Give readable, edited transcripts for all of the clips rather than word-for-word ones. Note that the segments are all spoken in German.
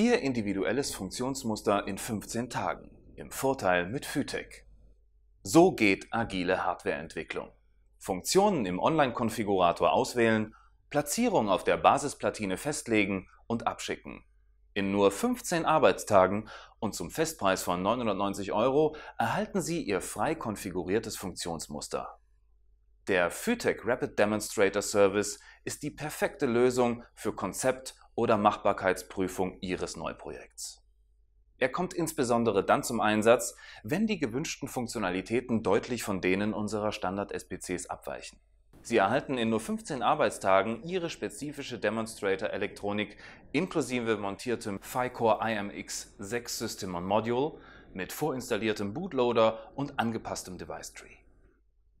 Ihr individuelles Funktionsmuster in 15 Tagen. Im Vorteil mit Phytech. So geht agile Hardwareentwicklung. Funktionen im Online-Konfigurator auswählen, Platzierung auf der Basisplatine festlegen und abschicken. In nur 15 Arbeitstagen und zum Festpreis von 990 € erhalten Sie Ihr frei konfiguriertes Funktionsmuster. Der Phytech Rapid Demonstrator Service ist die perfekte Lösung für Konzept- oder Machbarkeitsprüfung Ihres Neuprojekts. Er kommt insbesondere dann zum Einsatz, wenn die gewünschten Funktionalitäten deutlich von denen unserer Standard-SPCs abweichen. Sie erhalten in nur 15 Arbeitstagen Ihre spezifische Demonstrator-Elektronik inklusive montiertem Ficore IMX 6 System on Module mit vorinstalliertem Bootloader und angepasstem Device-Tree.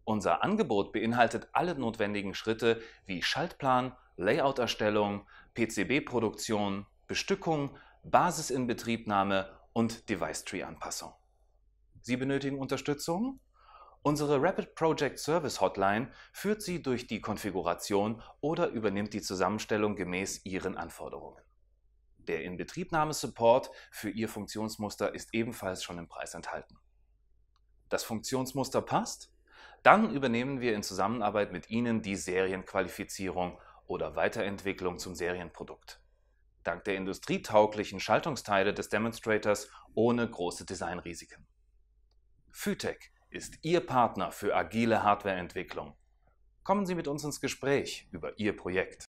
Unser Angebot beinhaltet alle notwendigen Schritte wie Schaltplan, Layout-Erstellung, PCB-Produktion, Bestückung, Basisinbetriebnahme und Device-Tree-Anpassung. Sie benötigen Unterstützung? Unsere Rapid Project Service Hotline führt Sie durch die Konfiguration oder übernimmt die Zusammenstellung gemäß Ihren Anforderungen. Der Inbetriebnahme-Support für Ihr Funktionsmuster ist ebenfalls schon im Preis enthalten. Das Funktionsmuster passt? Dann übernehmen wir in Zusammenarbeit mit Ihnen die Serienqualifizierung oder Weiterentwicklung zum Serienprodukt. Dank der industrietauglichen Schaltungsteile des Demonstrators ohne große Designrisiken. Phytech ist Ihr Partner für agile Hardwareentwicklung. Kommen Sie mit uns ins Gespräch über Ihr Projekt.